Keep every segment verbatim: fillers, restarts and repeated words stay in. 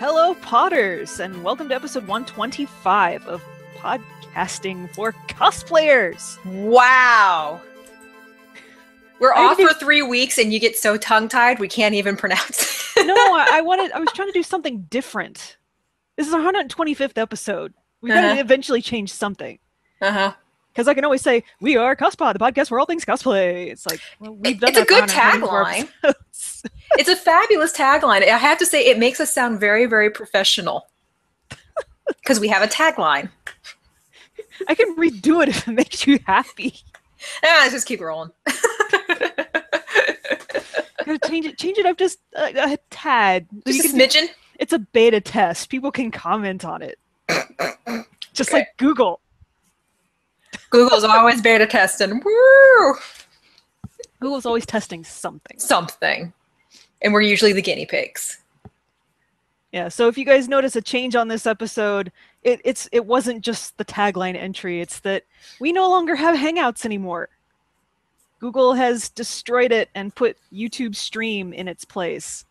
Hello, Potters, and welcome to episode one twenty-five of Podcasting for Cosplayers. Wow. We're I off for do... three weeks and you get so tongue-tied we can't even pronounce it. No, I, I wanted, I was trying to do something different. This is our one hundred twenty-fifth episode. We've uh-huh. got to eventually change something. Uh-huh. Because I can always say, we are Cospod, the podcast where all things cosplay. It's like, well, we've done It's a good tagline. It's a fabulous tagline. I have to say, it makes us sound very, very professional. Because we have a tagline. I can redo it if it makes you happy. Ah, let's just keep rolling. Gotta change it. Change it up just uh, a tad. Just so a smidgen? Do, it's a beta test. People can comment on it. Just okay. Like Google. Google's always beta testing. Woo! Google's always testing something. Something. And we're usually the guinea pigs. Yeah, so if you guys notice a change on this episode, it, it's, it wasn't just the tagline entry. It's that we no longer have Hangouts anymore. Google has destroyed it and put YouTube Stream in its place.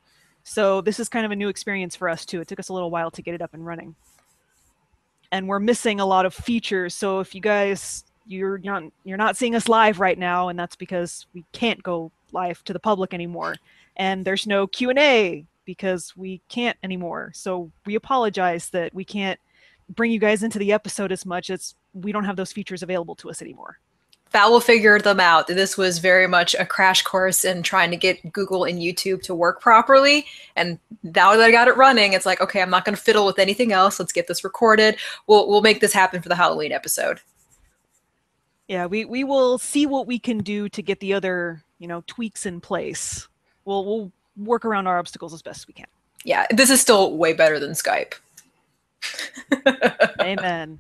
So this is kind of a new experience for us, too. It took us a little while to get it up and running. And we're missing a lot of features. So if you guys, you're not, you're not seeing us live right now, and that's because we can't go live to the public anymore. And there's no Q and A because we can't anymore. So we apologize that we can't bring you guys into the episode as much. It's, we don't have those features available to us anymore. Fowl figured them out. This was very much a crash course in trying to get Google and YouTube to work properly. And now that I got it running, it's like, okay, I'm not going to fiddle with anything else. Let's get this recorded. We'll we'll make this happen for the Halloween episode. Yeah, we we will see what we can do to get the other, you know, tweaks in place. We'll we'll work around our obstacles as best as we can. Yeah, this is still way better than Skype. Amen.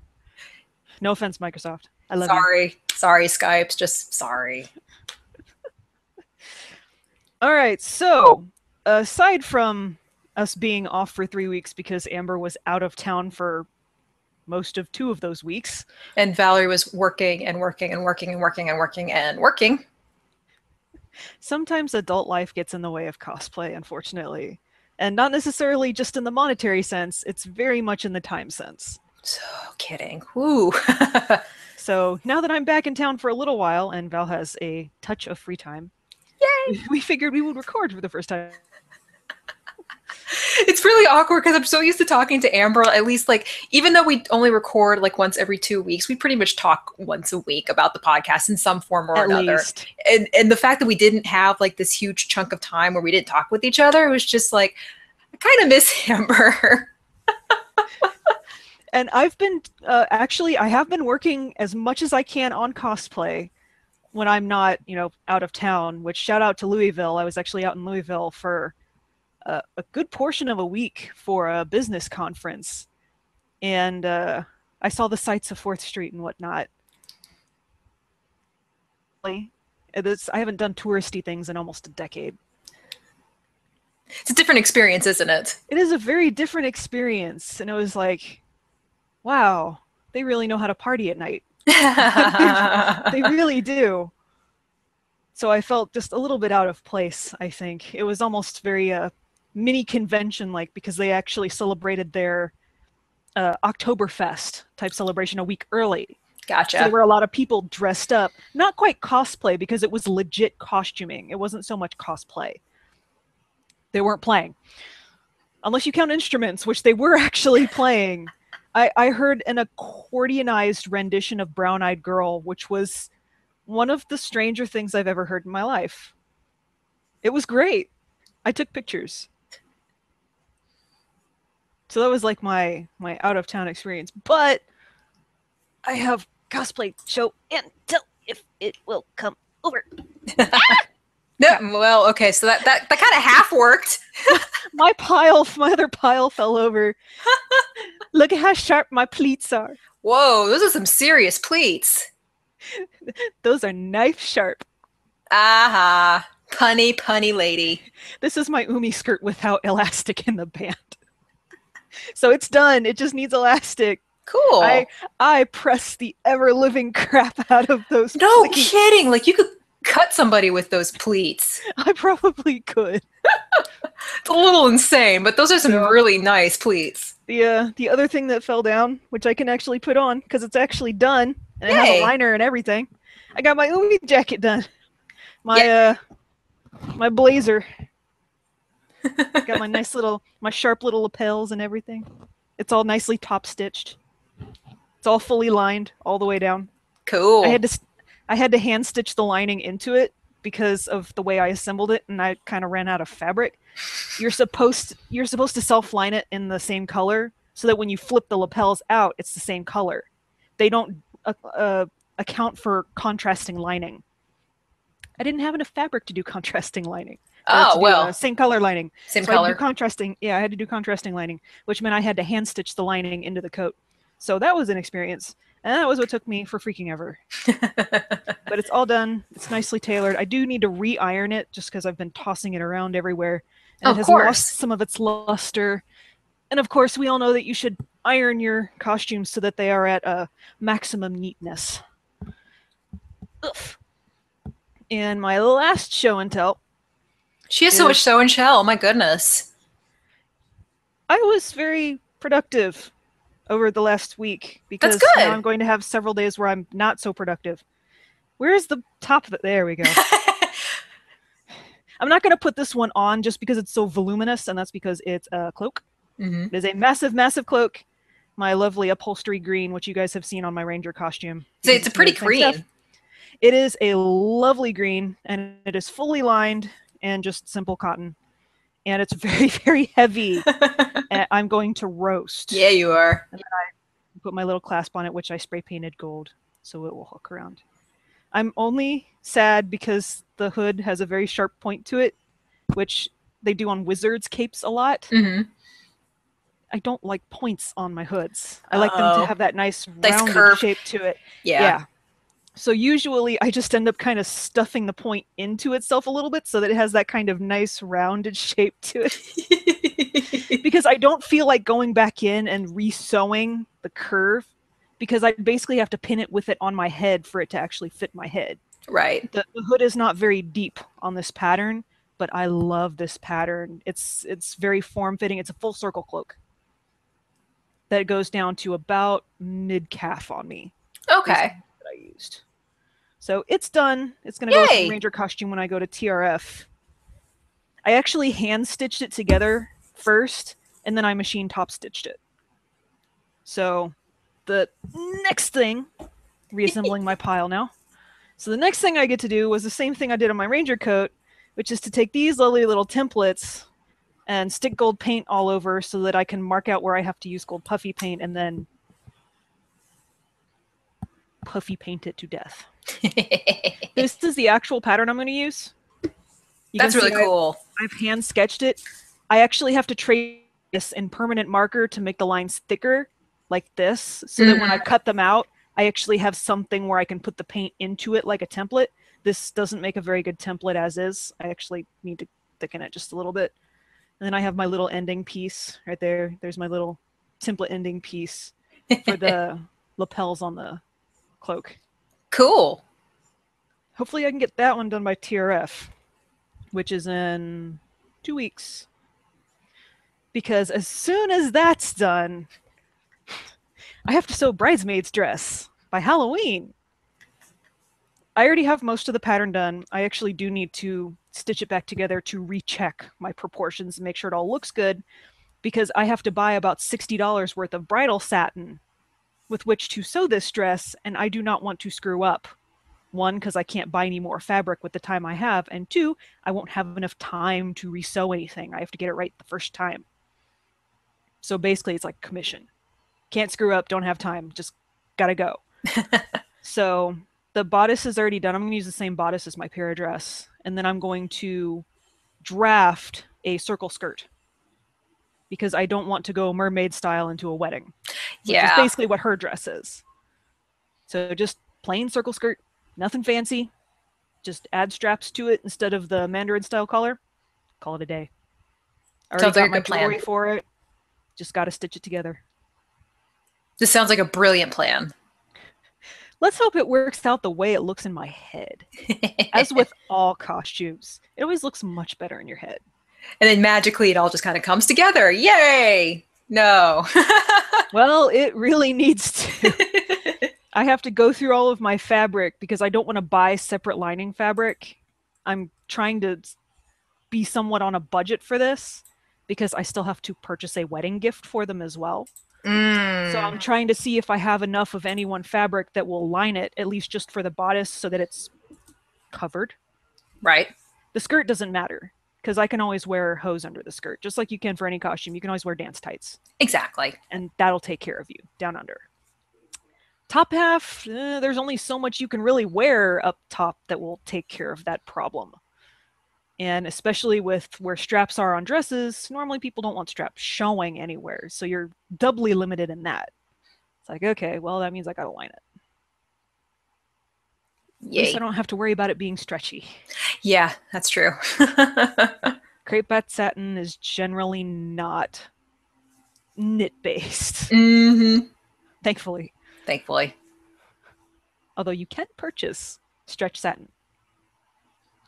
No offense, Microsoft. I love sorry. you. Sorry. Sorry, Skype's just sorry. All right. So aside from us being off for three weeks because Amber was out of town for most of two of those weeks. And Valerie was working and working and working and working and working and working. Sometimes adult life gets in the way of cosplay, unfortunately. And not necessarily just in the monetary sense. It's very much in the time sense. So kidding. Woo. So now that I'm back in town for a little while and Val has a touch of free time, yay! We figured we would record for the first time. It's really awkward because I'm so used to talking to Amber. At least, like, even though we only record like once every two weeks, we pretty much talk once a week about the podcast in some form or at another. Least. And and the fact that we didn't have like this huge chunk of time where we didn't talk with each other, it was just like, I kind of miss Amber. And I've been, uh, actually, I have been working as much as I can on cosplay when I'm not, you know, out of town, which shout out to Louisville. I was actually out in Louisville for uh, a good portion of a week for a business conference. And uh, I saw the sights of Fourth Street and whatnot. It's, I haven't done touristy things in almost a decade. It's a different experience, isn't it? It is a very different experience. And it was like, wow, they really know how to party at night. They really do. So I felt just a little bit out of place, I think. It was almost very uh, mini convention-like because they actually celebrated their uh, Oktoberfest type celebration a week early. Gotcha. So there were a lot of people dressed up. Not quite cosplay because it was legit costuming. It wasn't so much cosplay. They weren't playing. Unless you count instruments, which they were actually playing. I, I heard an accordionized rendition of Brown Eyed Girl, which was one of the stranger things I've ever heard in my life. It was great. I took pictures. So that was like my, my out-of-town experience. But I have cosplay show and tell if it will come over. Yeah, well, okay, so that, that, that kind of half worked. My pile, my other pile fell over. Look at how sharp my pleats are. Whoa, those are some serious pleats. Those are knife sharp. Aha, uh-huh. Punny, punny lady. This is my Umi skirt without elastic in the band. So it's done. It just needs elastic. Cool. I, I pressed the ever-living crap out of those No pleats. Kidding. Like, you could cut somebody with those pleats. I probably could. It's a little insane, but those are some so, really nice pleats. The, uh, the other thing that fell down, which I can actually put on because it's actually done, and Yay. It has a liner and everything. I got my Umi jacket done. My, yeah. uh, my blazer. Got my nice little, my sharp little lapels and everything. It's all nicely top stitched. It's all fully lined all the way down. Cool. I had to, I had to hand stitch the lining into it because of the way I assembled it, and I kind of ran out of fabric. You're supposed, you're supposed to self-line it in the same color so that when you flip the lapels out, it's the same color. They don't uh, uh, account for contrasting lining. I didn't have enough fabric to do contrasting lining. Oh, well. Do, uh, same color lining. Same so color. I had to do contrasting. Yeah, I had to do contrasting lining, which meant I had to hand stitch the lining into the coat. So that was an experience. And that was what took me for freaking ever. But it's all done. It's nicely tailored. I do need to re-iron it just because I've been tossing it around everywhere. And of it has course. Lost some of its luster. And of course, we all know that you should iron your costumes so that they are at uh, maximum neatness. Oof. And my last show and tell. She has so much show and tell. Oh my goodness. I was very productive over the last week because That's good. Now I'm going to have several days where I'm not so productive. Where is the top of it? There we go. I'm not going to put this one on just because it's so voluminous, and that's because it's a cloak. Mm-hmm. It is a massive, massive cloak. My lovely upholstery green, which you guys have seen on my Ranger costume. So it's a pretty green. Stuff. It is a lovely green, and it is fully lined and just simple cotton. And it's very, very heavy. And I'm going to roast. Yeah, you are. And then I put my little clasp on it, which I spray painted gold, so it will hook around. I'm only sad because the hood has a very sharp point to it, which they do on wizards' capes a lot. Mm-hmm. I don't like points on my hoods. I like Uh-oh. them to have that nice, nice rounded curve. Shape to it. Yeah. Yeah. So usually I just end up kind of stuffing the point into itself a little bit so that it has that kind of nice rounded shape to it. Because I don't feel like going back in and re-sewing the curve, because I basically have to pin it with it on my head for it to actually fit my head. Right. The, the hood is not very deep on this pattern, but I love this pattern. It's, it's very form-fitting. It's a full circle cloak that goes down to about mid-calf on me. Okay. It's I used. So it's done. It's going to go with the Ranger costume when I go to T R F. I actually hand stitched it together first, and then I machine top stitched it. So the next thing, reassembling my pile now. So the next thing I get to do was the same thing I did on my Ranger coat, which is to take these lovely little templates and stick gold paint all over so that I can mark out where I have to use gold puffy paint and then puffy paint it to death. This is the actual pattern I'm going to use. You That's really cool. I've, I've hand sketched it. I actually have to trace this in permanent marker to make the lines thicker, like this, so mm. that when I cut them out, I actually have something where I can put the paint into it like a template. This doesn't make a very good template as is. I actually need to thicken it just a little bit. And then I have my little ending piece right there. There's my little template ending piece for the lapels on the cloak. Cool. Hopefully I can get that one done by T R F, which is in two weeks. Because as soon as that's done, I have to sew bridesmaid's dress by Halloween. I already have most of the pattern done. I actually do need to stitch it back together to recheck my proportions and make sure it all looks good, because I have to buy about sixty dollars worth of bridal satin with which to sew this dress, and I do not want to screw up. One, because I can't buy any more fabric with the time I have, and two, I won't have enough time to resew anything. I have to get it right the first time. So basically, it's like commission. Can't screw up, don't have time, just gotta go. So the bodice is already done. I'm going to use the same bodice as my para dress, and then I'm going to draft a circle skirt, because I don't want to go mermaid style into a wedding. Yeah. Which is basically what her dress is. So just plain circle skirt, nothing fancy. Just add straps to it instead of the Mandarin style collar. Call it a day. I already sounds got like a my good jewelry plan. For it. Just got to stitch it together. This sounds like a brilliant plan. Let's hope it works out the way it looks in my head. As with all costumes, it always looks much better in your head. And then magically it all just kind of comes together. Yay! No. Well, it really needs to. I have to go through all of my fabric because I don't want to buy separate lining fabric. I'm trying to be somewhat on a budget for this because I still have to purchase a wedding gift for them as well. Mm. So I'm trying to see if I have enough of any one fabric that will line it, at least just for the bodice, so that it's covered. Right. The skirt doesn't matter because I can always wear hose under the skirt, just like you can for any costume. You can always wear dance tights. Exactly. And that'll take care of you down under. Top half, eh, there's only so much you can really wear up top that will take care of that problem. And especially with where straps are on dresses, normally people don't want straps showing anywhere. So you're doubly limited in that. It's like, okay, well, that means I gotta line it. Yay. At least I don't have to worry about it being stretchy. Yeah, that's true. Crepe bat satin is generally not knit-based. Mm-hmm. Thankfully. Thankfully. Although you can purchase stretch satin.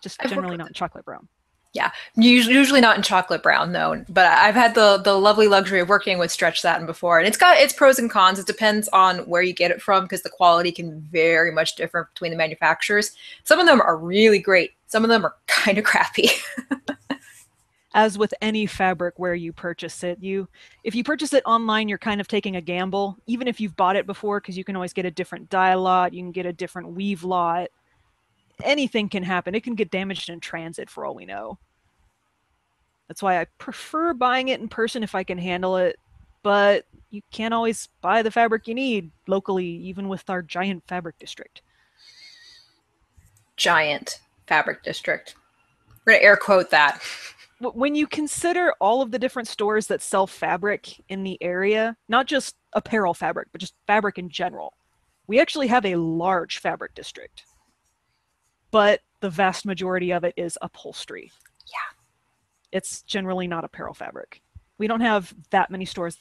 Just I've generally not in chocolate brown. Yeah, usually not in chocolate brown though, but I've had the the lovely luxury of working with stretch satin before, and it's got its pros and cons. It depends on where you get it from because the quality can very much differ between the manufacturers. Some of them are really great. Some of them are kind of crappy. As with any fabric where you purchase it, you if you purchase it online, you're kind of taking a gamble, even if you've bought it before, because you can always get a different dye lot, you can get a different weave lot. Anything can happen. It can get damaged in transit for all we know. That's why I prefer buying it in person if I can handle it, but you can't always buy the fabric you need locally, even with our giant fabric district. Giant fabric district. We're going to air quote that. When you consider all of the different stores that sell fabric in the area, not just apparel fabric, but just fabric in general, we actually have a large fabric district. But the vast majority of it is upholstery. Yeah. It's generally not apparel fabric. We don't have that many stores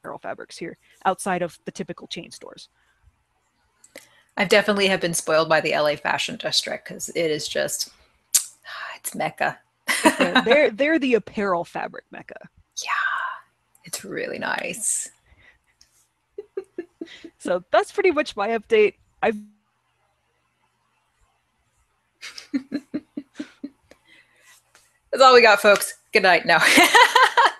apparel fabrics here outside of the typical chain stores. I definitely have been spoiled by the L A fashion district because it is just, it's Mecca. they're, they're, they're the apparel fabric Mecca. Yeah. It's really nice. So that's pretty much my update. I've That's all we got, folks. Good night. No. I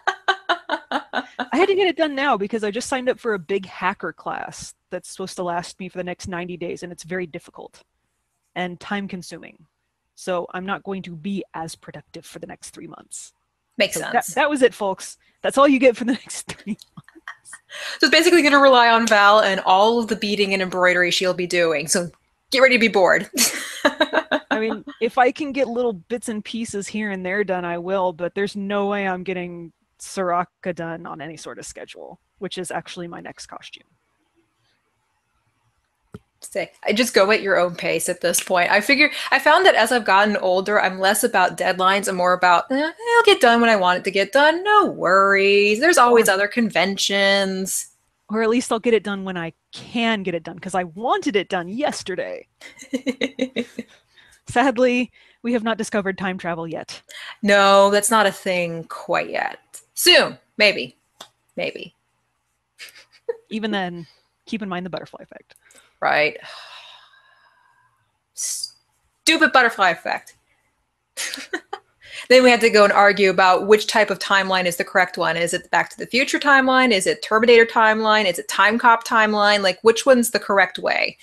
had to get it done now because I just signed up for a big hacker class that's supposed to last me for the next ninety days, and it's very difficult and time-consuming. So I'm not going to be as productive for the next three months. Makes so sense. That, that was it, folks. That's all you get for the next three months. So it's basically going to rely on Val and all of the beading and embroidery she'll be doing. So get ready to be bored. I mean, if I can get little bits and pieces here and there done, I will, but there's no way I'm getting Soraka done on any sort of schedule, which is actually my next costume. Say, I just go at your own pace at this point. I figure I found that as I've gotten older, I'm less about deadlines and more about, eh, I'll get done when I want it to get done. No worries. There's always other conventions. Or at least I'll get it done when I can get it done, because I wanted it done yesterday. Sadly, we have not discovered time travel yet. No, that's not a thing quite yet. Soon, maybe, maybe. Even then, keep in mind the butterfly effect. Right. Stupid butterfly effect. Then we have to go and argue about which type of timeline is the correct one. Is it the Back to the Future timeline? Is it Terminator timeline? Is it Time Cop timeline? Like, which one's the correct way?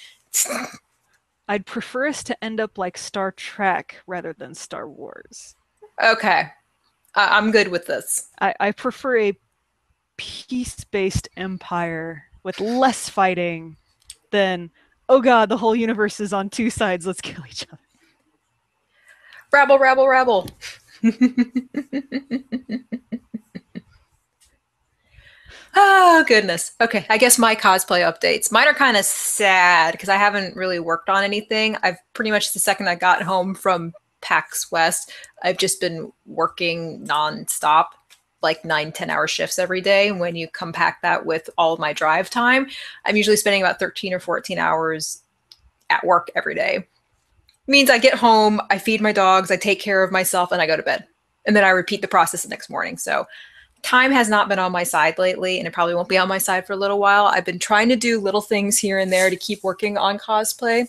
I'd prefer us to end up like Star Trek rather than Star Wars. Okay. Uh, I'm good with this. I, I prefer a peace-based empire with less fighting than, oh god, the whole universe is on two sides, let's kill each other. Rabble, rabble, rabble. Oh, goodness. Okay, I guess my cosplay updates. Mine are kind of sad because I haven't really worked on anything. I've pretty much, the second I got home from PAX West, I've just been working nonstop, like nine, ten hour shifts every day. When you compact that with all of my drive time, I'm usually spending about thirteen or fourteen hours at work every day. Means I get home, I feed my dogs, I take care of myself, and I go to bed. and then I repeat the process the next morning. So time has not been on my side lately, and it probably won't be on my side for a little while. I've been trying to do little things here and there to keep working on cosplay,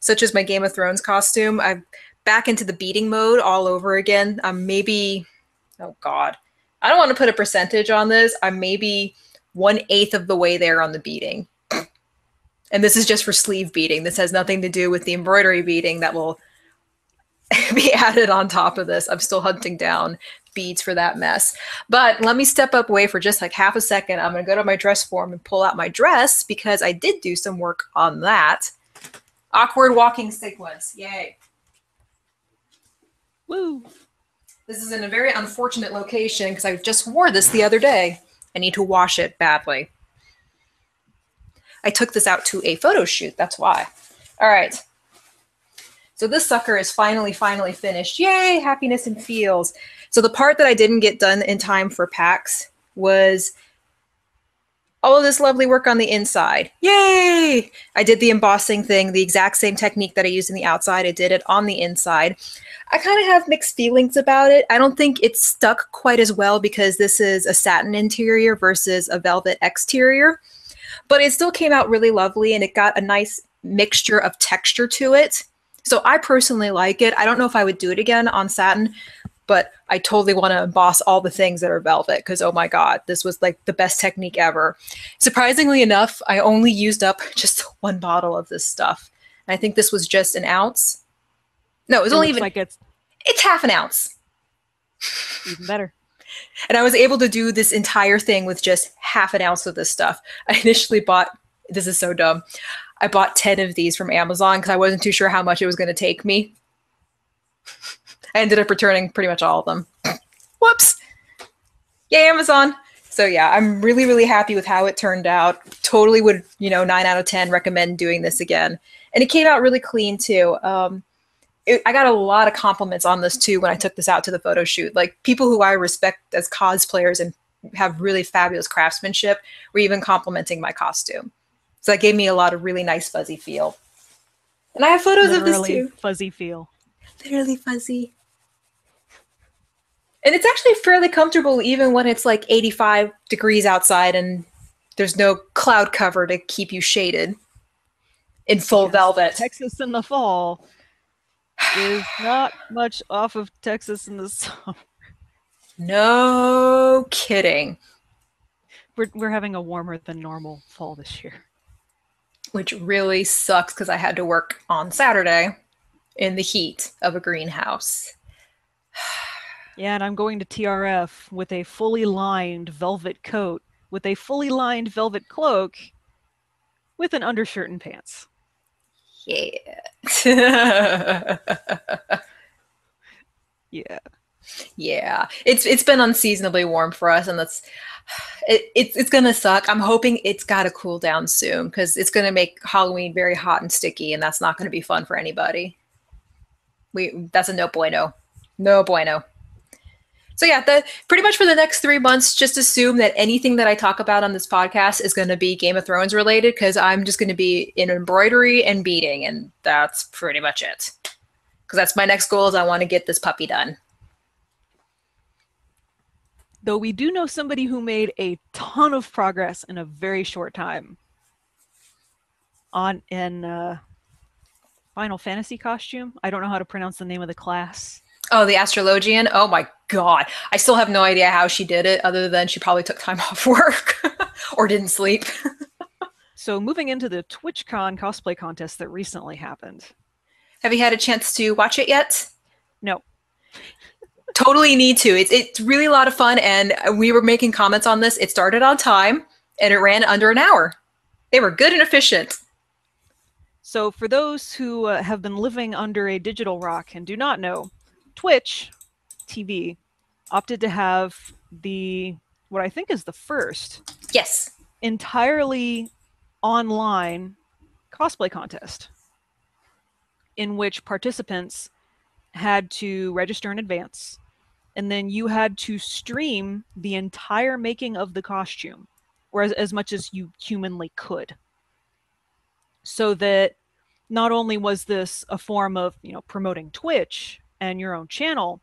such as my Game of Thrones costume. I'm back into the beating mode all over again. I'm maybe, oh God, I don't want to put a percentage on this. I'm maybe one eighth of the way there on the beating. And this is just for sleeve beating. This has nothing to do with the embroidery beading that will be added on top of this. I'm still hunting down beads for that mess. But let me step up away for just like half a second. I'm going to go to my dress form and pull out my dress because I did do some work on that. Awkward walking sequence. Yay. Woo. This is in a very unfortunate location because I just wore this the other day. I need to wash it badly. I took this out to a photo shoot. That's why. All right. So this sucker is finally, finally finished. Yay, happiness and feels. So the part that I didn't get done in time for PAX was all of this lovely work on the inside. Yay! I did the embossing thing, the exact same technique that I used in the outside. I did it on the inside. I kind of have mixed feelings about it. I don't think it's stuck quite as well because this is a satin interior versus a velvet exterior. But it still came out really lovely, and it got a nice mixture of texture to it. So I personally like it. I don't know if I would do it again on satin, but I totally want to emboss all the things that are velvet because, oh my God, this was like the best technique ever. Surprisingly enough, I only used up just one bottle of this stuff. And I think this was just an ounce. No, it was it only even like it's, it's half an ounce. Even better. And I was able to do this entire thing with just half an ounce of this stuff. I initially bought, this is so dumb, I bought ten of these from Amazon because I wasn't too sure how much it was going to take me. I ended up returning pretty much all of them. Whoops. Yay, Amazon. So yeah, I'm really, really happy with how it turned out. Totally would, you know, nine out of ten recommend doing this again. And it came out really clean too. Um, it, I got a lot of compliments on this too when I took this out to the photo shoot. Like people who I respect as cosplayers and have really fabulous craftsmanship were even complimenting my costume. So that gave me a lot of really nice fuzzy feel. And I have photos Literally of this too. Fuzzy feel. Literally fuzzy. And it's actually fairly comfortable even when it's like eighty-five degrees outside and there's no cloud cover to keep you shaded in full yes, velvet. Texas in the fall is not much off of Texas in the summer. No kidding. We're, we're having a warmer than normal fall this year. Which really sucks because I had to work on Saturday in the heat of a greenhouse. Yeah, and I'm going to T R F with a fully lined velvet coat, with a fully lined velvet cloak, with an undershirt and pants. Yeah. Yeah. Yeah. It's it's been unseasonably warm for us, and that's It, it's it's going to suck. I'm hoping it's got to cool down soon because it's going to make Halloween very hot and sticky, and that's not going to be fun for anybody. We That's a no bueno. No bueno. So yeah, the, pretty much for the next three months, just assume that anything that I talk about on this podcast is going to be Game of Thrones related because I'm just going to be in embroidery and beading, and that's pretty much it. Because that's my next goal is I want to get this puppy done. Though we do know somebody who made a ton of progress in a very short time on an uh, Final Fantasy costume. I don't know how to pronounce the name of the class. Oh, the Astrologian? Oh my God. I still have no idea how she did it other than she probably took time off work or didn't sleep. So moving into the TwitchCon cosplay contest that recently happened. Have you had a chance to watch it yet? No. Totally need to. It's it's really a lot of fun, and we were making comments on this. It started on time, and it ran under an hour. They were good and efficient. So for those who uh, have been living under a digital rock and do not know, Twitch T V opted to have the, what I think is the first, yes, entirely online cosplay contest in which participants had to register in advance, and then you had to stream the entire making of the costume, or as, as much as you humanly could, so that not only was this a form of, you know, promoting Twitch and your own channel,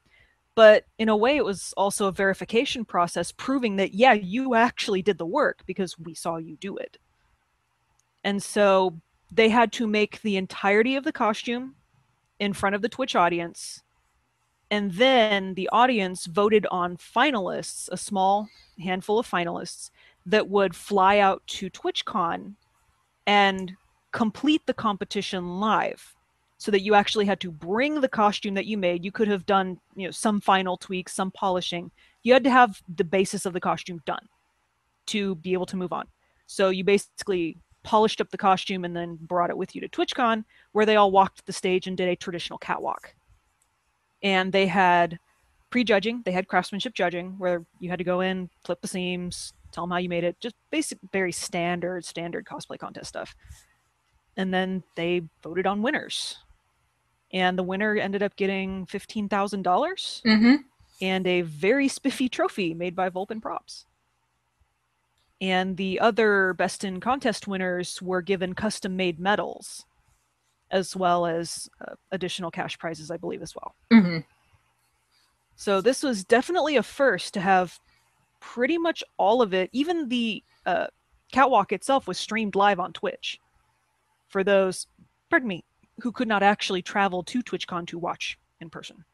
But in a way, it was also a verification process proving that, yeah, you actually did the work because we saw you do it. And so they had to make the entirety of the costume in front of the Twitch audience. And then the audience voted on finalists, a small handful of finalists, that would fly out to TwitchCon and complete the competition live. So that you actually had to bring the costume that you made. You could have done, you know, some final tweaks, some polishing. You had to have the basis of the costume done to be able to move on. So you basically polished up the costume and then brought it with you to TwitchCon, where they all walked the stage and did a traditional catwalk. And they had pre-judging. They had craftsmanship judging, where you had to go in, flip the seams, tell them how you made it. Just basic, very standard, standard cosplay contest stuff. And then they voted on winners. And the winner ended up getting fifteen thousand dollars mm-hmm. and a very spiffy trophy made by Vulcan Props. And the other Best in Contest winners were given custom-made medals, as well as uh, additional cash prizes, I believe, as well. Mm-hmm. So this was definitely a first to have pretty much all of it. Even the uh, catwalk itself was streamed live on Twitch for those, pardon me, who could not actually travel to TwitchCon to watch in person.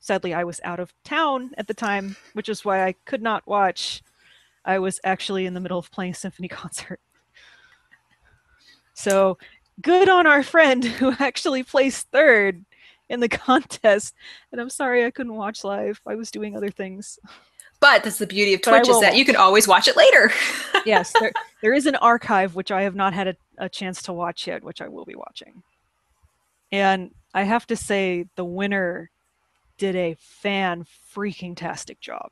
Sadly, I was out of town at the time, which is why I could not watch. I was actually in the middle of playing a symphony concert. So good on our friend who actually placed third in the contest. And I'm sorry I couldn't watch live. I was doing other things. But that's the beauty of Twitch, is that you can always watch it later. Yes, there, there is an archive, which I have not had a, a chance to watch yet, which I will be watching. And I have to say, the winner did a fan-freaking-tastic job.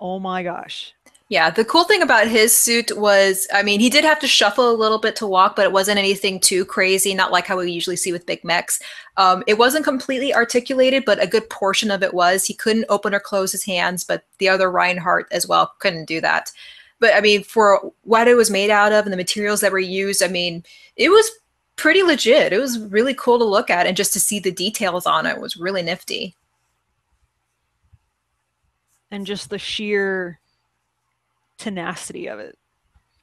Oh my gosh. Yeah, the cool thing about his suit was, I mean, he did have to shuffle a little bit to walk, but it wasn't anything too crazy, not like how we usually see with big mechs. Um, it wasn't completely articulated, but a good portion of it was. He couldn't open or close his hands, but the other Reinhardt as well couldn't do that. But, I mean, for what it was made out of and the materials that were used, I mean, it was pretty legit. It was really cool to look at, and just to see the details on it was really nifty. And just the sheer tenacity of it.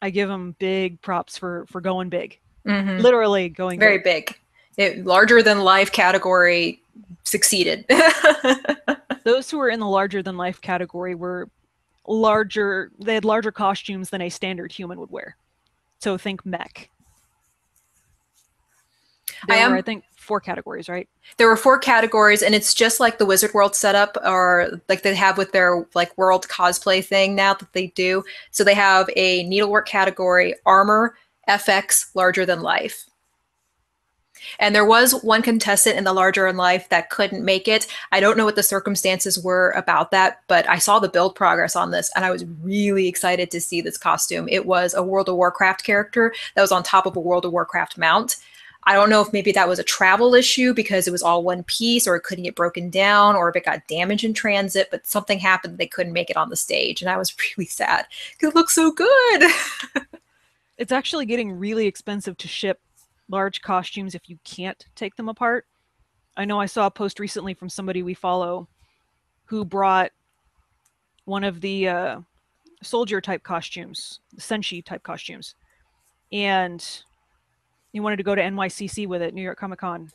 I give them big props for for going big. Mm-hmm. Literally going very big. It, larger than life category succeeded. Those who were in the larger than life category were larger. They had larger costumes than a standard human would wear. So think mech. There I am, were, I think, four categories, right? There were four categories, and it's just like the Wizard World setup, or like they have with their like world cosplay thing now that they do. So they have a needlework category, armor, F X, larger than life. And there was one contestant in the larger than life that couldn't make it. I don't know what the circumstances were about that, but I saw the build progress on this, and I was really excited to see this costume. It was a World of Warcraft character that was on top of a World of Warcraft mount. I don't know if maybe that was a travel issue because it was all one piece, or it couldn't get broken down, or if it got damaged in transit, but something happened that they couldn't make it on the stage. And I was really sad because it looked so good. It's actually getting really expensive to ship large costumes if you can't take them apart. I know I saw a post recently from somebody we follow who brought one of the uh, soldier type costumes, senshi type costumes. And he wanted to go to N Y C C with it, New York Comic Con,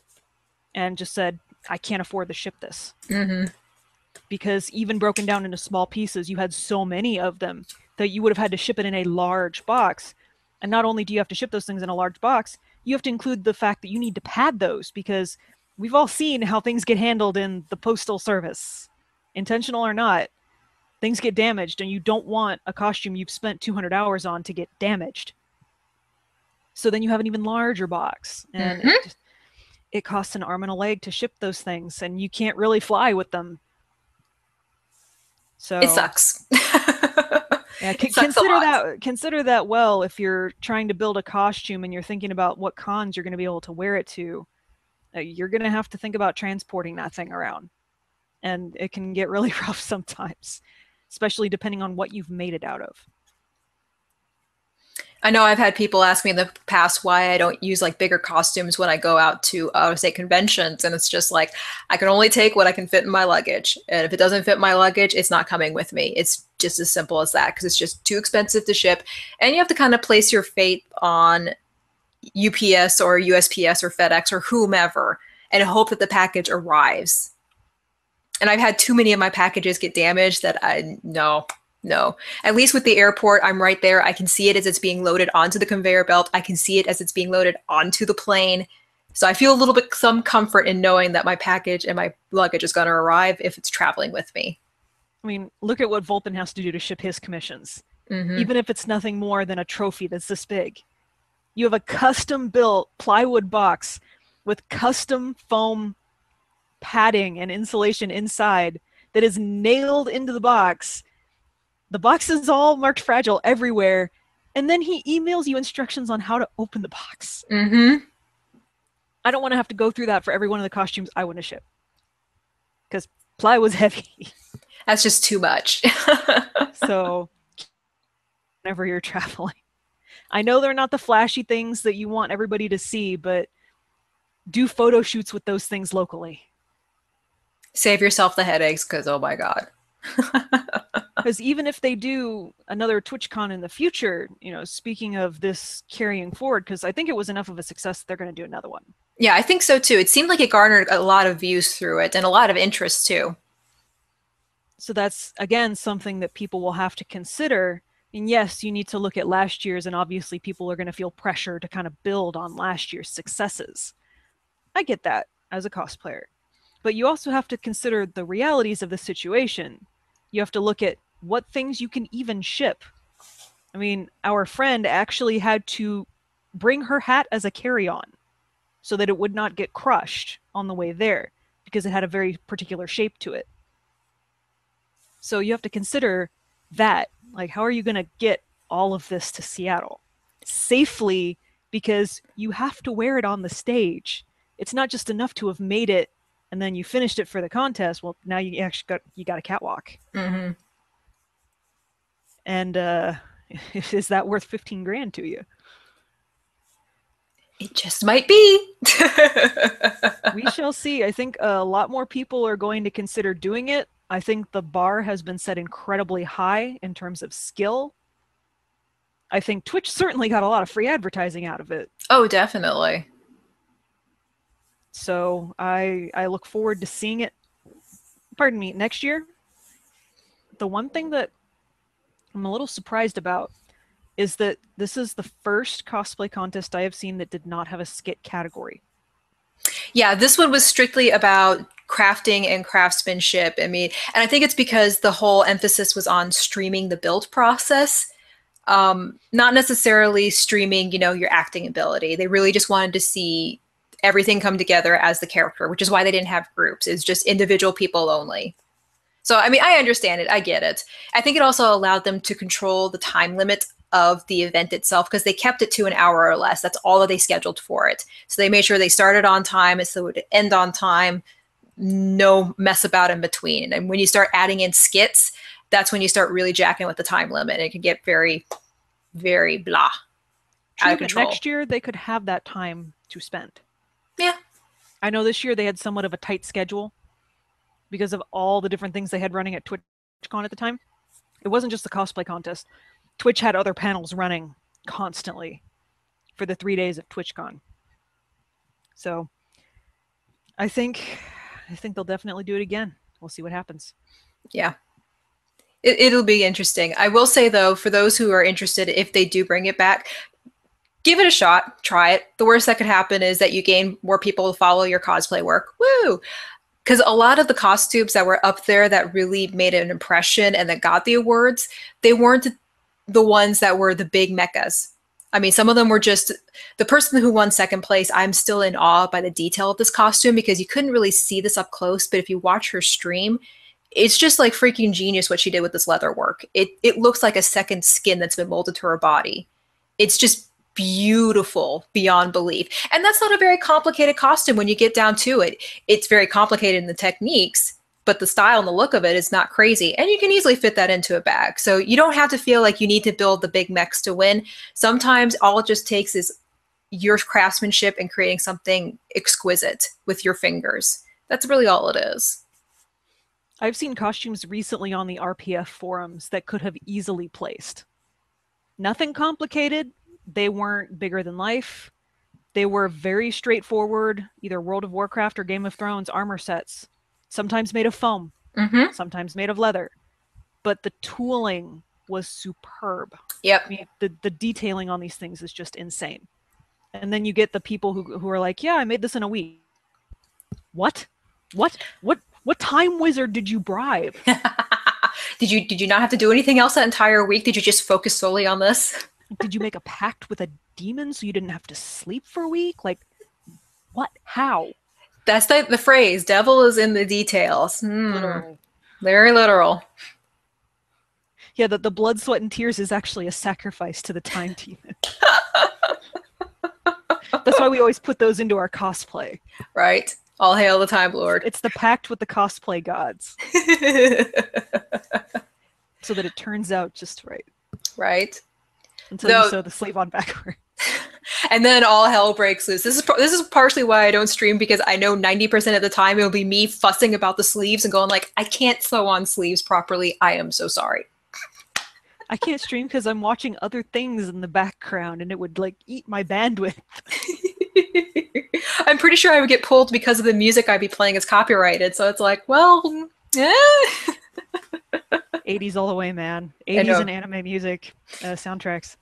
and just said, I can't afford to ship this. Mm-hmm. Because even broken down into small pieces, you had so many of them that you would have had to ship it in a large box. And not only do you have to ship those things in a large box, you have to include the fact that you need to pad those, because we've all seen how things get handled in the postal service. Intentional or not, things get damaged, and you don't want a costume you've spent two hundred hours on to get damaged. So then you have an even larger box, and mm-hmm. it, just, it costs an arm and a leg to ship those things, and you can't really fly with them. So it sucks. Yeah, c- it sucks consider that. Consider that well if you're trying to build a costume and you're thinking about what cons you're going to be able to wear it to. Uh, you're going to have to think about transporting that thing around, and it can get really rough sometimes, especially depending on what you've made it out of. I know I've had people ask me in the past why I don't use like bigger costumes when I go out to uh, say conventions, and it's just like I can only take what I can fit in my luggage, and if it doesn't fit my luggage, it's not coming with me. It's just as simple as that, because it's just too expensive to ship, and you have to kind of place your fate on U P S or U S P S or FedEx or whomever and hope that the package arrives. And I've had too many of my packages get damaged that I no. No. At least with the airport, I'm right there. I can see it as it's being loaded onto the conveyor belt. I can see it as it's being loaded onto the plane. So I feel a little bit some comfort in knowing that my package and my luggage is going to arrive if it's traveling with me. I mean, look at what Volpin has to do to ship his commissions. Mm-hmm. Even if it's nothing more than a trophy that's this big. You have a custom-built plywood box with custom foam padding and insulation inside that is nailed into the box. The box is all marked fragile everywhere, and then he emails you instructions on how to open the box. Mm-hmm. I don't want to have to go through that for every one of the costumes I want to ship, because ply was heavy. That's just too much. So, whenever you're traveling. I know they're not the flashy things that you want everybody to see, but do photo shoots with those things locally. Save yourself the headaches, because oh my god. Because even if they do another TwitchCon in the future, you know, speaking of this carrying forward, because I think it was enough of a success that they're going to do another one. Yeah, I think so too. It seemed like it garnered a lot of views through it and a lot of interest too. So that's, again, something that people will have to consider. And yes, you need to look at last year's, and obviously people are going to feel pressure to kind of build on last year's successes. I get that as a cosplayer. But you also have to consider the realities of the situation. You have to look at what things you can even ship. I mean, our friend actually had to bring her hat as a carry-on so that it would not get crushed on the way there, because it had a very particular shape to it. So you have to consider that. Like, how are you going to get all of this to Seattle safely? Because you have to wear it on the stage. It's not just enough to have made it and then you finished it for the contest. Well, now you actually got you got a catwalk. Mm-hmm. And uh, is that worth fifteen grand to you? It just might be. We shall see. I think a lot more people are going to consider doing it. I think the bar has been set incredibly high in terms of skill. I think Twitch certainly got a lot of free advertising out of it. Oh, definitely. So I I look forward to seeing it, pardon me, next year. The one thing that I'm a little surprised about is that this is the first cosplay contest I have seen that did not have a skit category. Yeah, this one was strictly about crafting and craftsmanship. I mean, and I think it's because the whole emphasis was on streaming the build process. Um, not necessarily streaming, you know, your acting ability. They really just wanted to see everything come together as the character, which is why they didn't have groups. It's just individual people only. So, I mean, I understand it. I get it. I think it also allowed them to control the time limit of the event itself, because they kept it to an hour or less. That's all that they scheduled for it. So they made sure they started on time and so it would end on time. No mess about in between. And when you start adding in skits, that's when you start really jacking with the time limit. And it can get very, very blah. True, out of control. Next year, they could have that time to spend. Yeah. I know this year they had somewhat of a tight schedule because of all the different things they had running at TwitchCon at the time. It wasn't just the cosplay contest. Twitch had other panels running constantly for the three days of TwitchCon. So I think I think they'll definitely do it again. We'll see what happens. Yeah. It, it'll be interesting. I will say, though, for those who are interested, if they do bring it back, give it a shot, try it. The worst that could happen is that you gain more people to follow your cosplay work. Woo! Because a lot of the costumes that were up there that really made an impression and that got the awards, they weren't the ones that were the big mechas. I mean, some of them were just, the person who won second place, I'm still in awe by the detail of this costume, because you couldn't really see this up close, but if you watch her stream, it's just like freaking genius what she did with this leather work. It, it looks like a second skin that's been molded to her body. It's just beautiful beyond belief. And that's not a very complicated costume when you get down to it. It's very complicated in the techniques, but the style and the look of it is not crazy. And you can easily fit that into a bag. So you don't have to feel like you need to build the big mechs to win. Sometimes all it just takes is your craftsmanship and creating something exquisite with your fingers. That's really all it is. I've seen costumes recently on the R P F forums that could have easily placed. Nothing complicated. They weren't bigger than life. They were very straightforward, either World of Warcraft or Game of Thrones armor sets. Sometimes made of foam, mm-hmm. sometimes made of leather. But the tooling was superb. Yep. I mean, the, the detailing on these things is just insane. And then you get the people who, who are like, yeah, I made this in a week. What? What? What? What time wizard did you bribe? Did you did you not have to do anything else that entire week? Did you just focus solely on this? Did you make a pact with a demon so you didn't have to sleep for a week? Like, what? How? That's the, the phrase, devil is in the details. Mm. Literal. Very literal. Yeah, the, the blood, sweat, and tears is actually a sacrifice to the time demon. That's why we always put those into our cosplay. Right. All hail the Time Lord. It's the pact with the cosplay gods. So that it turns out just right. Right. Until no. you sew the sleeve on backward. And then all hell breaks loose. This is this is partially why I don't stream, because I know ninety percent of the time it'll be me fussing about the sleeves and going like, I can't sew on sleeves properly. I am so sorry. I can't stream because I'm watching other things in the background and it would like eat my bandwidth. I'm pretty sure I would get pulled because of the music I'd be playing is copyrighted. So it's like, well, eh. eighties all the way, man. eighties and anime music, uh, soundtracks.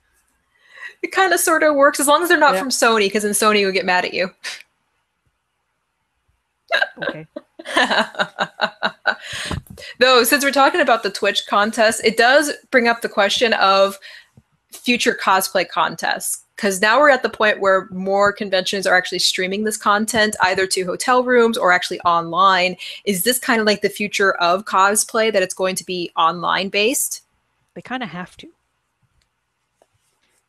It kind of sort of works as long as they're not yeah. from Sony, because then Sony would get mad at you. Okay. Though, since we're talking about the Twitch contest, it does bring up the question of future cosplay contests, because now we're at the point where more conventions are actually streaming this content either to hotel rooms or actually online. Is this kind of like the future of cosplay, that it's going to be online based? They kind of have to.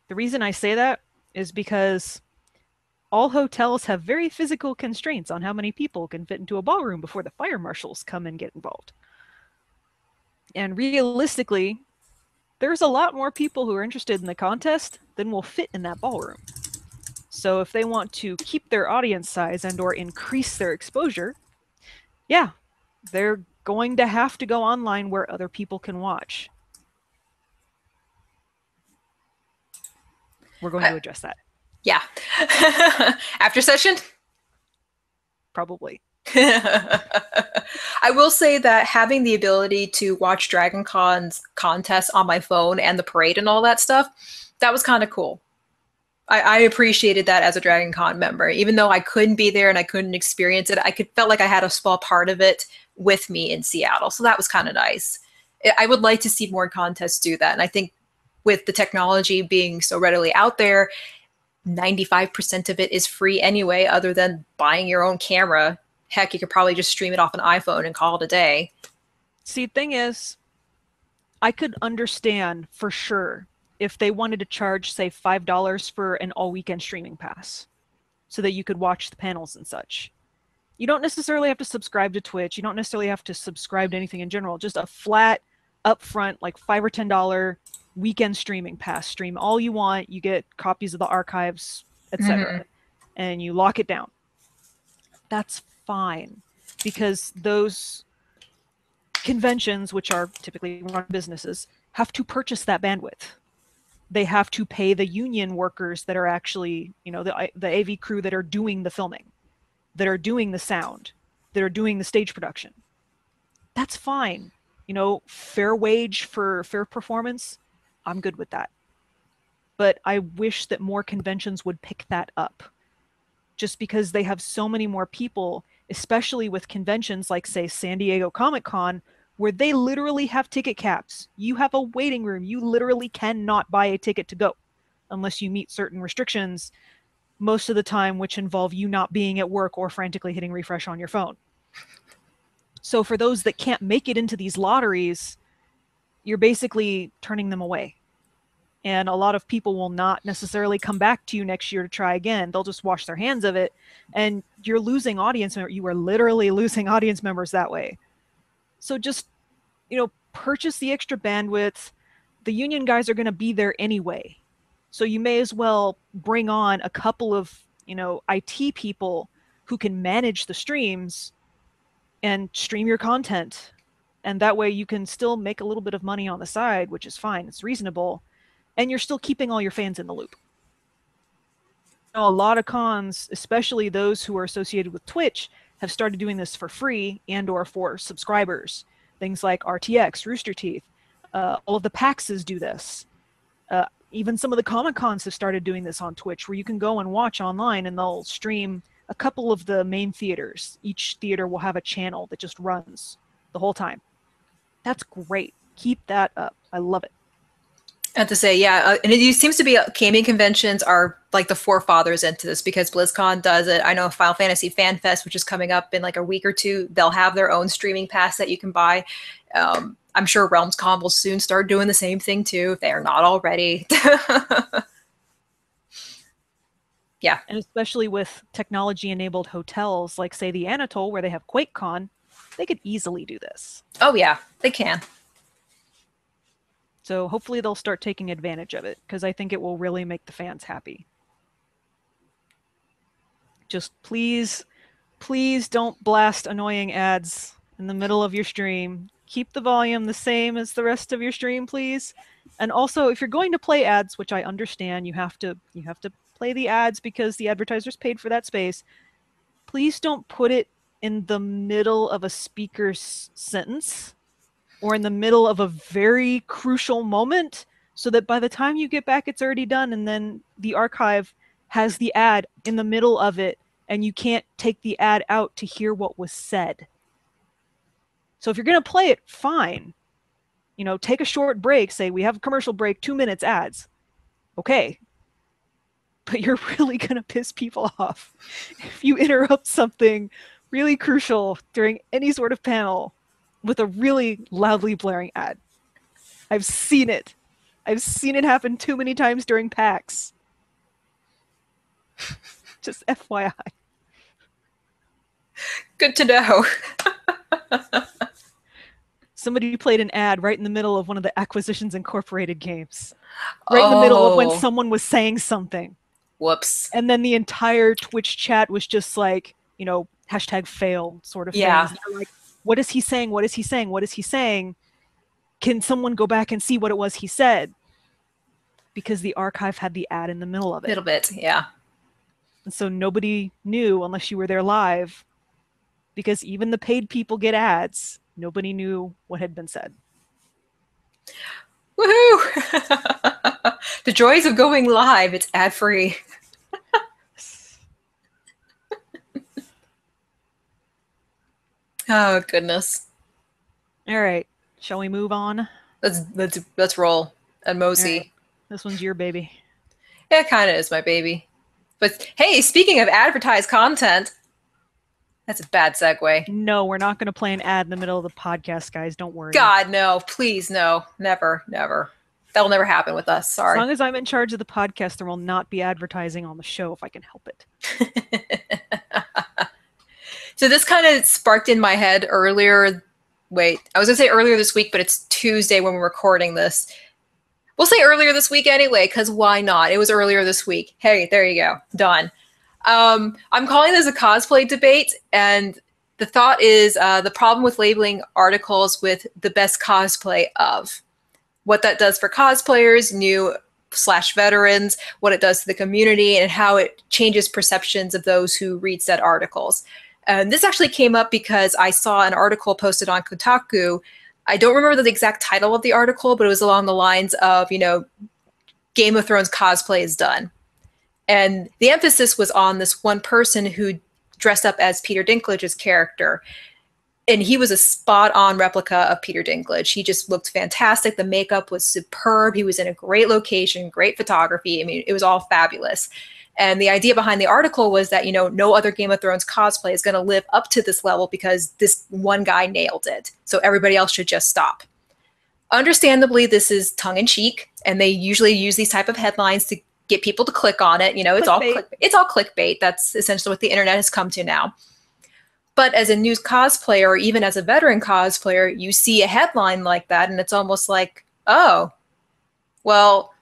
The reason I say that is because all hotels have very physical constraints on how many people can fit into a ballroom before the fire marshals come and get involved. And realistically, there's a lot more people who are interested in the contest than will fit in that ballroom. So if they want to keep their audience size and or increase their exposure, yeah, they're going to have to go online where other people can watch. We're going to address that. Yeah. After session? Probably. I will say that having the ability to watch Dragon Con's contests on my phone and the parade and all that stuff, that was kind of cool. I, I appreciated that as a Dragon Con member. Even though I couldn't be there and I couldn't experience it, I could felt like I had a small part of it with me in Seattle. So that was kind of nice. I would like to see more contests do that. And I think with the technology being so readily out there, ninety-five percent of it is free anyway, other than buying your own camera. Heck, you could probably just stream it off an iPhone and call it a day. See, thing is, I could understand for sure if they wanted to charge, say, five dollars for an all-weekend streaming pass so that you could watch the panels and such. You don't necessarily have to subscribe to Twitch. You don't necessarily have to subscribe to anything in general. Just a flat, upfront, like five or ten dollar weekend streaming pass. Stream all you want, you get copies of the archives, etc. mm-hmm. and you lock it down. That's fine, because those conventions, which are typically run businesses, have to purchase that bandwidth. They have to pay the union workers that are actually, you know, the, the A V crew that are doing the filming, that are doing the sound, that are doing the stage production. That's fine. You know, fair wage for fair performance, I'm good with that. But I wish that more conventions would pick that up, just because they have so many more people, especially with conventions like, say, San Diego Comic-Con, where they literally have ticket caps. You have a waiting room. You literally cannot buy a ticket to go unless you meet certain restrictions, most of the time, which involve you not being at work or frantically hitting refresh on your phone. So for those that can't make it into these lotteries, you're basically turning them away. And a lot of people will not necessarily come back to you next year to try again. They'll just wash their hands of it. And you're losing audience. You are literally losing audience members that way. So just, you know, purchase the extra bandwidth. The union guys are going to be there anyway. So you may as well bring on a couple of, you know, I T people who can manage the streams and stream your content. And that way you can still make a little bit of money on the side, which is fine. It's reasonable. And you're still keeping all your fans in the loop. You know, a lot of cons, especially those who are associated with Twitch, have started doing this for free and or for subscribers. Things like R T X, Rooster Teeth, uh, all of the PAXes do this. Uh, even some of the Comic-Cons have started doing this on Twitch, where you can go and watch online and they'll stream a couple of the main theaters. Each theater will have a channel that just runs the whole time. That's great. Keep that up. I love it. I have to say, yeah, uh, and it seems to be uh, gaming conventions are like the forefathers into this, because BlizzCon does it. I know Final Fantasy Fan Fest, which is coming up in like a week or two, they'll have their own streaming pass that you can buy. Um, I'm sure RealmsCon will soon start doing the same thing too, if they are not already. Yeah. And especially with technology-enabled hotels, like say the Anatole, where they have QuakeCon, they could easily do this. Oh yeah, they can. So hopefully they'll start taking advantage of it, because I think it will really make the fans happy. Just please, please don't blast annoying ads in the middle of your stream. Keep the volume the same as the rest of your stream, please. And also, if you're going to play ads, which I understand, you have to, you have to play the ads because the advertisers paid for that space. Please don't put it in the middle of a speaker's sentence, or in the middle of a very crucial moment, so that by the time you get back, it's already done. And then the archive has the ad in the middle of it, and you can't take the ad out to hear what was said. So if you're going to play it, fine. You know, take a short break. Say, we have a commercial break, two minutes ads. Okay. But you're really going to piss people off if you interrupt something really crucial during any sort of panel with a really loudly blaring ad. I've seen it. I've seen it happen too many times during PAX. Just F Y I. Good to know. Somebody played an ad right in the middle of one of the Acquisitions Incorporated games. Right oh. in the middle of when someone was saying something. Whoops. And then the entire Twitch chat was just like, you know, hashtag fail sort of yeah. things. They're like, what is he saying? What is he saying? What is he saying? Can someone go back and see what it was he said? Because the archive had the ad in the middle of it. A little bit, yeah. And so nobody knew unless you were there live, because even the paid people get ads. Nobody knew what had been said. Woohoo! The joys of going live. It's ad-free. Oh goodness! All right, shall we move on? Let's let's let's roll and mosey. Right. This one's your baby. Yeah, it kind of is my baby. But hey, speaking of advertised content, that's a bad segue. No, we're not going to play an ad in the middle of the podcast, guys. Don't worry. God, no! Please, no! Never, never. That will never happen with us. Sorry. As long as I'm in charge of the podcast, there will not be advertising on the show if I can help it. So this kind of sparked in my head earlier. Wait, I was going to say earlier this week, but it's Tuesday when we're recording this. We'll say earlier this week anyway, because why not? It was earlier this week. Hey, there you go. Done. Um, I'm calling this a cosplay debate. And the thought is uh, the problem with labeling articles with the best cosplay of. What that does for cosplayers, new slash veterans, what it does to the community, and how it changes perceptions of those who read said articles. And this actually came up because I saw an article posted on Kotaku. I don't remember the exact title of the article, but it was along the lines of, you know, Game of Thrones cosplay is done. And the emphasis was on this one person who dressed up as Peter Dinklage's character. And he was a spot-on replica of Peter Dinklage. He just looked fantastic. The makeup was superb. He was in a great location, great photography. I mean, it was all fabulous. And the idea behind the article was that, you know, no other Game of Thrones cosplay is going to live up to this level because this one guy nailed it. So everybody else should just stop. Understandably, this is tongue-in-cheek, and they usually use these type of headlines to get people to click on it. You know, it's all clickbait. It's all clickbait. That's essentially what the internet has come to now. But as a new cosplayer, or even as a veteran cosplayer, you see a headline like that, and it's almost like, oh, well,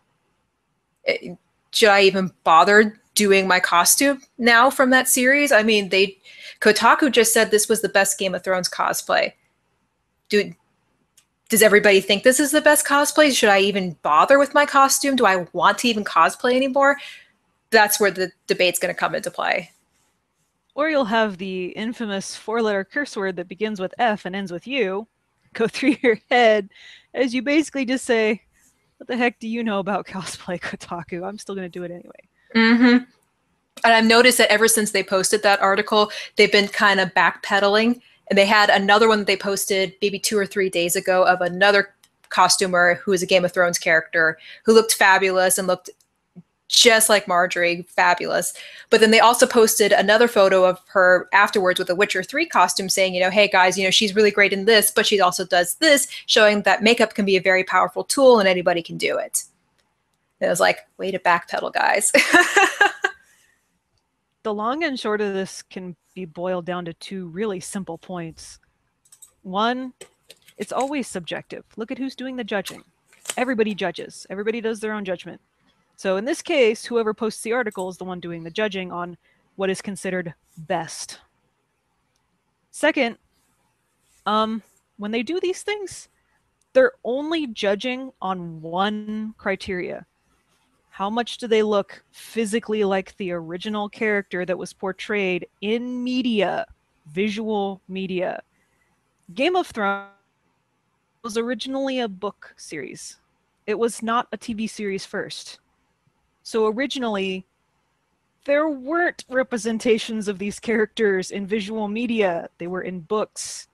it, should I even bother doing my costume now from that series? I mean, they Kotaku just said this was the best Game of Thrones cosplay. Do, does everybody think this is the best cosplay? Should I even bother with my costume? Do I want to even cosplay anymore? That's where the debate's going to come into play. Or you'll have the infamous four-letter curse word that begins with F and ends with U go through your head as you basically just say, what the heck do you know about cosplay, Kotaku? I'm still going to do it anyway. Mm-hmm. And I've noticed that ever since they posted that article, they've been kind of backpedaling. And they had another one that they posted maybe two or three days ago of another costumer who is a Game of Thrones character who looked fabulous and looked just like Marjorie, fabulous. But then they also posted another photo of her afterwards with a Witcher three costume saying, you know, hey guys, you know, she's really great in this, but she also does this, showing that makeup can be a very powerful tool and anybody can do it. And it was like, way to backpedal, guys. The long and short of this can be boiled down to two really simple points. One, it's always subjective. Look at who's doing the judging. Everybody judges. Everybody does their own judgment. So in this case, whoever posts the article is the one doing the judging on what is considered best. Second, um, when they do these things, they're only judging on one criteria. How much do they look physically like the original character that was portrayed in media, visual media? Game of Thrones was originally a book series. It was not a T V series first. So originally, there weren't representations of these characters in visual media. They were in books.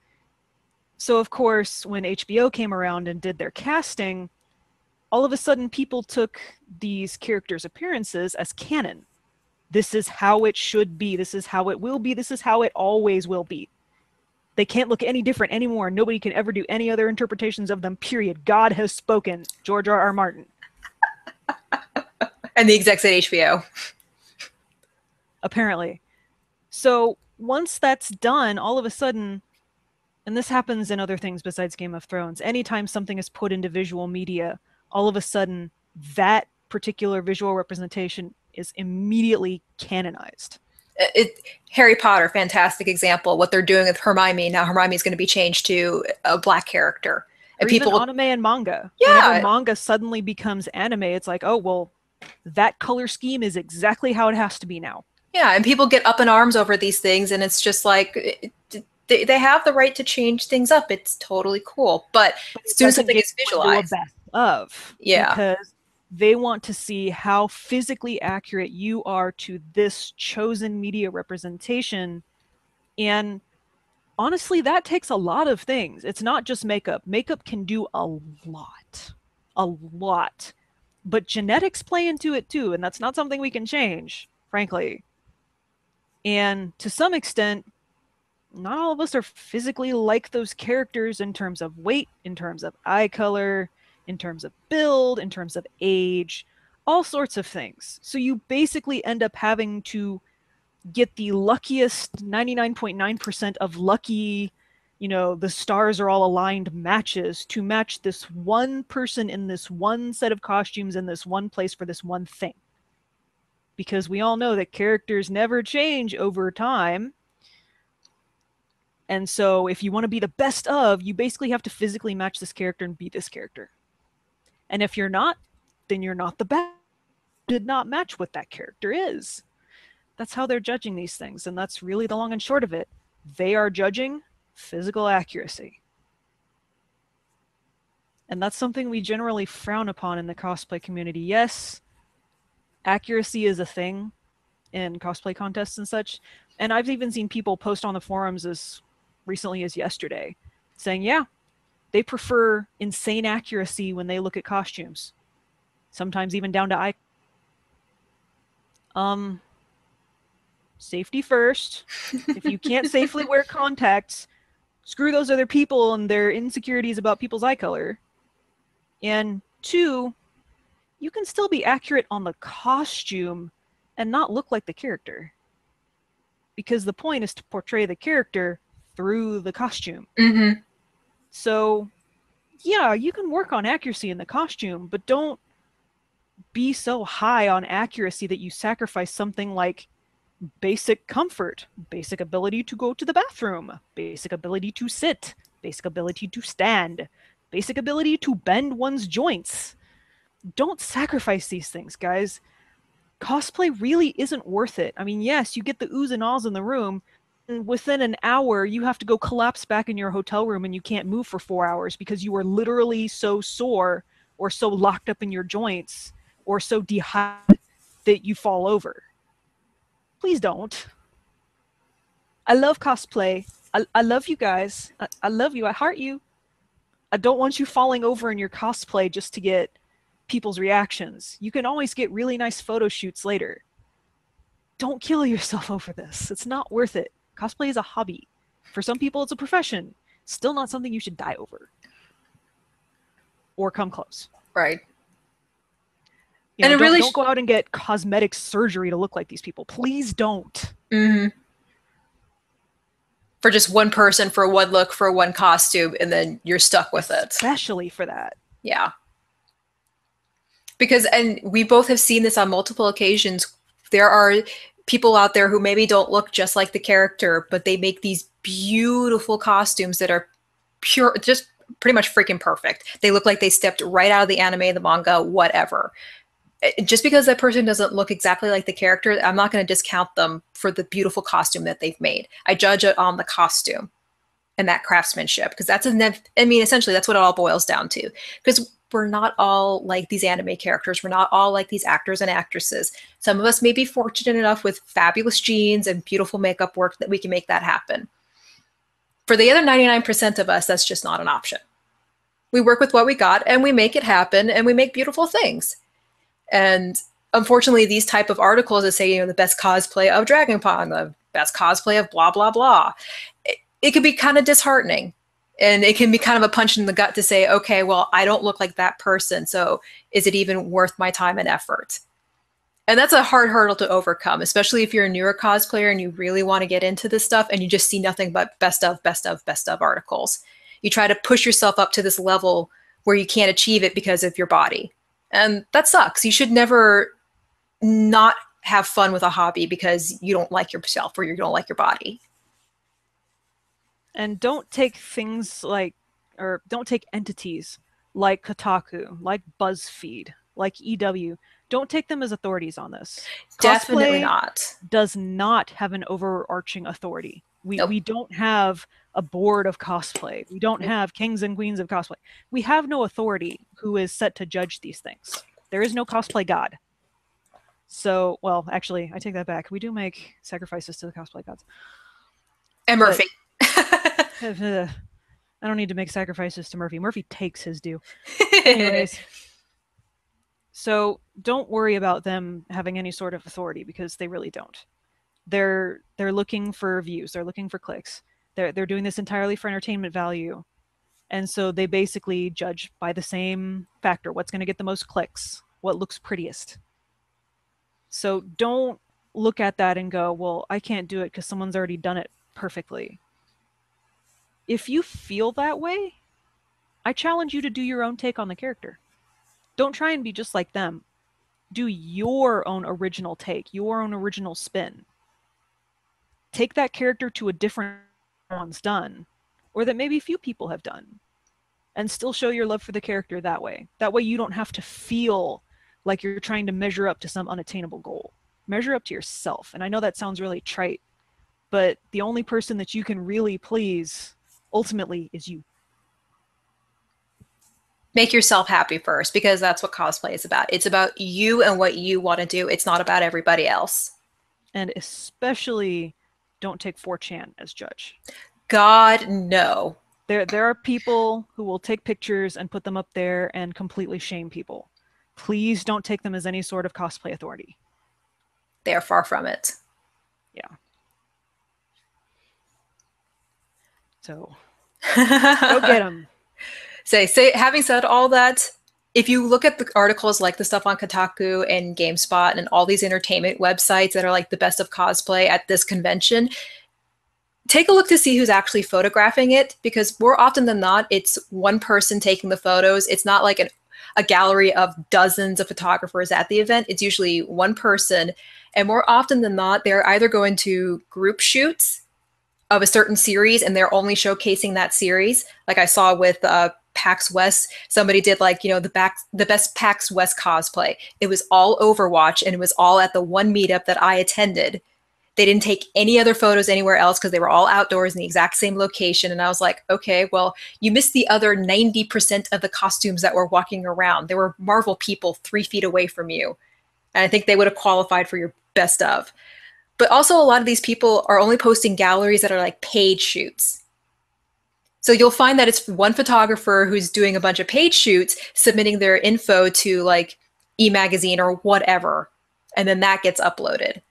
So of course, when H B O came around and did their casting, all of a sudden people took these characters' appearances as canon. This is how it should be. This is how it will be. This is how it always will be. They can't look any different anymore. Nobody can ever do any other interpretations of them, period. God has spoken. George R R. Martin. And the execs at H B O. Apparently. So once that's done, all of a sudden, and this happens in other things besides Game of Thrones, anytime something is put into visual media, all of a sudden that particular visual representation is immediately canonized. It, Harry Potter, fantastic example. What they're doing with Hermione, now Hermione is going to be changed to a black character. And or people, even anime and manga. Yeah. Whenever manga suddenly becomes anime, it's like, oh, well, that color scheme is exactly how it has to be now. Yeah, and people get up in arms over these things, and it's just like, it, they, they have the right to change things up. It's totally cool. But, but as soon as something is visualized. Best of, yeah. Because they want to see how physically accurate you are to this chosen media representation. And honestly, that takes a lot of things. It's not just makeup. Makeup can do a lot, a lot. But genetics play into it too, and that's not something we can change, frankly. And to some extent, not all of us are physically like those characters in terms of weight, in terms of eye color, in terms of build, in terms of age, all sorts of things. So you basically end up having to get the luckiest ninety-nine point nine percent of lucky, you know, the stars are all aligned matches to match this one person in this one set of costumes in this one place for this one thing. Because we all know that characters never change over time. And so if you want to be the best of, you basically have to physically match this character and be this character. And if you're not, then you're not the best. Did not match what that character is. That's how they're judging these things. And that's really the long and short of it. They are judging physical accuracy. And that's something we generally frown upon in the cosplay community. Yes, accuracy is a thing in cosplay contests and such. And I've even seen people post on the forums as recently as yesterday saying, yeah, they prefer insane accuracy when they look at costumes. Sometimes even down to eye. Um, safety first. If you can't safely wear contacts, screw those other people and their insecurities about people's eye color. And two, you can still be accurate on the costume and not look like the character. because the point is to portray the character through the costume. Mm-hmm. So yeah, you can work on accuracy in the costume, but don't be so high on accuracy that you sacrifice something like basic comfort, basic ability to go to the bathroom, basic ability to sit, basic ability to stand, basic ability to bend one's joints. Don't sacrifice these things, guys. Cosplay really isn't worth it. I mean, yes, you get the oohs and ahs in the room, and within an hour, you have to go collapse back in your hotel room and you can't move for four hours because you are literally so sore or so locked up in your joints or so dehydrated that you fall over. Please don't. I love cosplay. I, I love you guys. I, I love you. I heart you. I don't want you falling over in your cosplay just to get people's reactions. You can always get really nice photo shoots later. Don't kill yourself over this. It's not worth it. Cosplay is a hobby. For some people, it's a profession. Still not something you should die over. Or come close. Right. You know, and it don't, really don't go out and get cosmetic surgery to look like these people. Please don't. Mm-hmm. For just one person, for one look, for one costume, and then you're stuck with it. Especially for that. Yeah. Because, and we both have seen this on multiple occasions, there are people out there who maybe don't look just like the character, but they make these beautiful costumes that are pure, just pretty much freaking perfect. They look like they stepped right out of the anime, the manga, whatever. Just because that person doesn't look exactly like the character, I'm not going to discount them for the beautiful costume that they've made. I judge it on the costume and that craftsmanship, because that's, a, I mean, essentially that's what it all boils down to. Because we're not all like these anime characters. We're not all like these actors and actresses. Some of us may be fortunate enough with fabulous genes and beautiful makeup work that we can make that happen. For the other ninety-nine percent of us, that's just not an option. We work with what we got and we make it happen and we make beautiful things. And unfortunately, these type of articles that say, you know, the best cosplay of DragonCon, the best cosplay of blah, blah, blah, it, it can be kind of disheartening. And it can be kind of a punch in the gut to say, okay, well, I don't look like that person, so is it even worth my time and effort? And that's a hard hurdle to overcome, especially if you're a newer cosplayer and you really want to get into this stuff and you just see nothing but best of, best of, best of articles. You try to push yourself up to this level where you can't achieve it because of your body. And that sucks. You should never not have fun with a hobby because you don't like yourself or you don't like your body. And don't take things like, or don't take entities like Kotaku, like BuzzFeed, like E W. Don't take them as authorities on this. Definitely not. Does not have an overarching authority. We, nope. we don't have a board of cosplay. We don't have kings and queens of cosplay. We have no authority who is set to judge these things. There is no cosplay god. So, well, actually, I take that back. We do make sacrifices to the cosplay gods. And Murphy. But, I don't need to make sacrifices to Murphy. Murphy takes his due. Anyways, so don't worry about them having any sort of authority because they really don't. They're they're looking for views. They're looking for clicks. They're they're doing this entirely for entertainment value, and so they basically judge by the same factor: what's going to get the most clicks, what looks prettiest. So don't look at that and go, "Well, I can't do it because someone's already done it perfectly." If you feel that way, I challenge you to do your own take on the character. Don't try and be just like them. Do your own original take, your own original spin. Take that character to a different one's done, or that maybe few people have done, and still show your love for the character that way. That way you don't have to feel like you're trying to measure up to some unattainable goal. Measure up to yourself. And I know that sounds really trite, but the only person that you can really please ultimately is you. Make yourself happy first, because that's what cosplay is about. It's about you and what you want to do. It's not about everybody else. And especially don't take four chan as judge. God, no. There, there are people who will take pictures and put them up there and completely shame people. Please don't take them as any sort of cosplay authority. They are far from it. Yeah. So, go get them. Say, say, having said all that, if you look at the articles like the stuff on Kotaku and GameSpot and all these entertainment websites that are like the best of cosplay at this convention, take a look to see who's actually photographing it, because more often than not, it's one person taking the photos. It's not like an, a gallery of dozens of photographers at the event. It's usually one person. And more often than not, they're either going to group shoots of a certain series and they're only showcasing that series. Like I saw with uh, PAX West, somebody did like, you know, the back, the best PAX West cosplay. It was all Overwatch and it was all at the one meetup that I attended. They didn't take any other photos anywhere else because they were all outdoors in the exact same location. And I was like, okay, well, you missed the other ninety percent of the costumes that were walking around. There were Marvel people three feet away from you. And I think they would have qualified for your best of. But also a lot of these people are only posting galleries that are like paid shoots. So you'll find that it's one photographer who's doing a bunch of paid shoots, submitting their info to like eMagazine or whatever. And then that gets uploaded.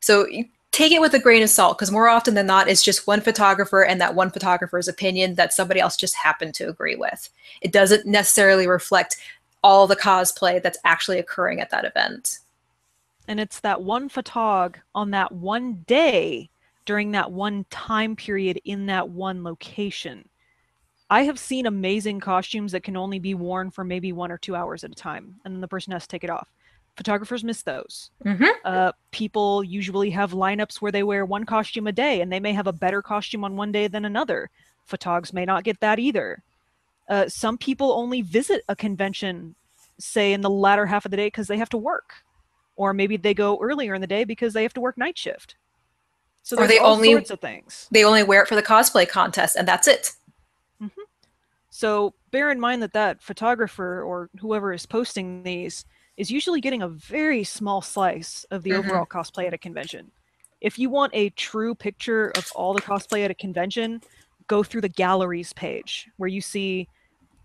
So take it with a grain of salt, because more often than not, it's just one photographer and that one photographer's opinion that somebody else just happened to agree with. It doesn't necessarily reflect all the cosplay that's actually occurring at that event. And it's that one photog on that one day during that one time period in that one location. I have seen amazing costumes that can only be worn for maybe one or two hours at a time, and then the person has to take it off. Photographers miss those. Mm-hmm. Uh, people usually have lineups where they wear one costume a day and they may have a better costume on one day than another. Photogs may not get that either. Uh, some people only visit a convention, say in the latter half of the day because they have to work. Or maybe they go earlier in the day because they have to work night shift. So there's all sorts of things. They only wear it for the cosplay contest and that's it. Mm-hmm. So bear in mind that that photographer or whoever is posting these is usually getting a very small slice of the mm-hmm. overall cosplay at a convention. If you want a true picture of all the cosplay at a convention, go through the galleries page where you see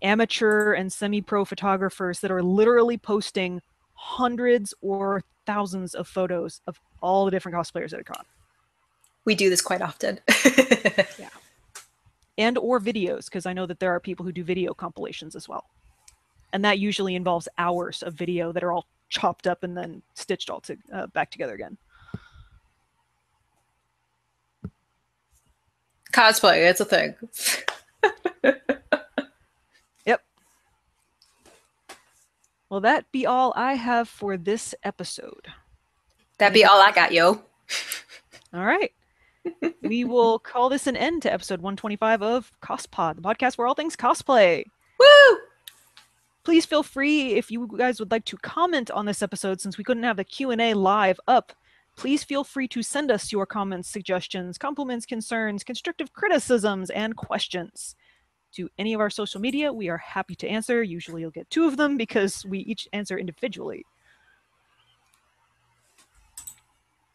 amateur and semi-pro photographers that are literally posting hundreds or thousands of photos of all the different cosplayers at a con. We do this quite often. Yeah. And or videos, because I know that there are people who do video compilations as well. And that usually involves hours of video that are all chopped up and then stitched all to, uh, back together again. Cosplay, it's a thing. Yep. Well, that be all I have for this episode. That be all I got, yo. All right. We will call this an end to episode one twenty-five of Cospod, the podcast where all things cosplay. Woo! Please feel free, if you guys would like to comment on this episode, since we couldn't have the Q and A live up, please feel free to send us your comments, suggestions, compliments, concerns, constructive criticisms, and questions to any of our social media. We are happy to answer. Usually you'll get two of them because we each answer individually.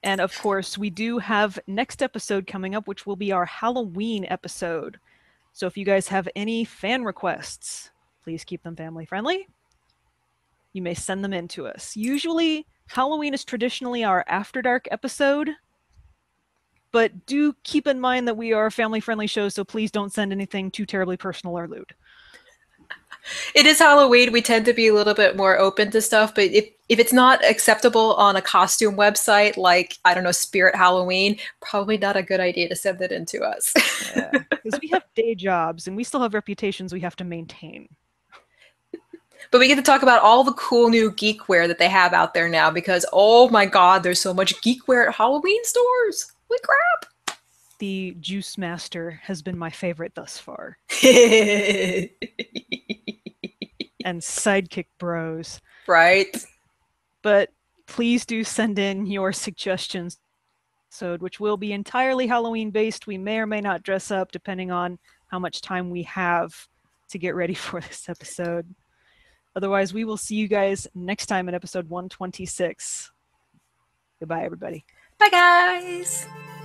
And of course, we do have next episode coming up, which will be our Halloween episode. So if you guys have any fan requests, please keep them family friendly. You may send them in to us. Usually Halloween is traditionally our After Dark episode, but do keep in mind that we are a family friendly show, so please don't send anything too terribly personal or lewd. It is Halloween. We tend to be a little bit more open to stuff, but if, if it's not acceptable on a costume website, like, I don't know, Spirit Halloween, probably not a good idea to send that in to us. Yeah, because we have day jobs and we still have reputations we have to maintain. But we get to talk about all the cool new geekware that they have out there now, because, oh my god, there's so much geekware at Halloween stores. Holy crap. The Juice Master has been my favorite thus far. And Sidekick Bros. Right. But please do send in your suggestions, which will be entirely Halloween-based. We may or may not dress up, depending on how much time we have to get ready for this episode. Otherwise, we will see you guys next time in episode one twenty-six. Goodbye, everybody. Bye, guys.